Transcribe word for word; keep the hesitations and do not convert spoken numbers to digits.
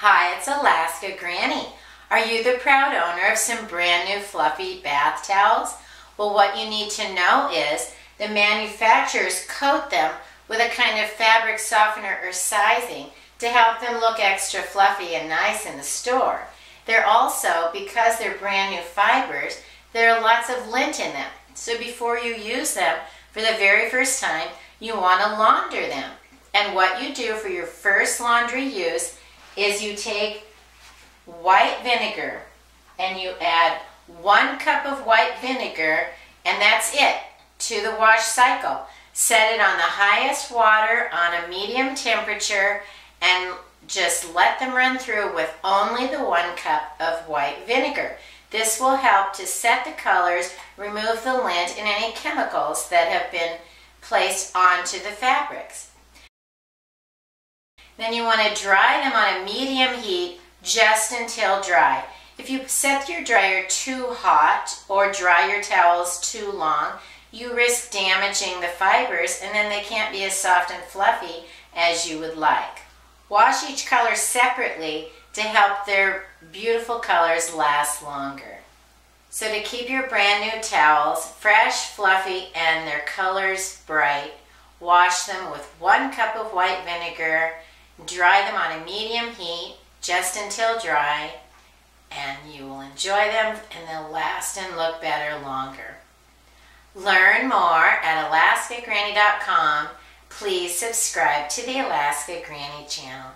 Hi, it's Alaska Granny. Are you the proud owner of some brand new fluffy bath towels? Well, what you need to know is the manufacturers coat them with a kind of fabric softener or sizing to help them look extra fluffy and nice in the store. They're also, because they're brand new fibers, there are lots of lint in them. So before you use them for the very first time, you want to launder them. And what you do for your first laundry use is you take white vinegar and you add one cup of white vinegar, and that's it, to the wash cycle. Set it on the highest water on a medium temperature and just let them run through with only the one cup of white vinegar. This will help to set the colors, remove the lint and any chemicals that have been placed onto the fabrics. Then you want to dry them on a medium heat just until dry. If you set your dryer too hot or dry your towels too long, you risk damaging the fibers and then they can't be as soft and fluffy as you would like. Wash each color separately to help their beautiful colors last longer. So to keep your brand new towels fresh, fluffy, and their colors bright, wash them with one cup of white vinegar, dry them on a medium heat just until dry, and you will enjoy them and they'll last and look better longer. Learn more at Alaska Granny dot com. Please subscribe to the Alaska Granny channel.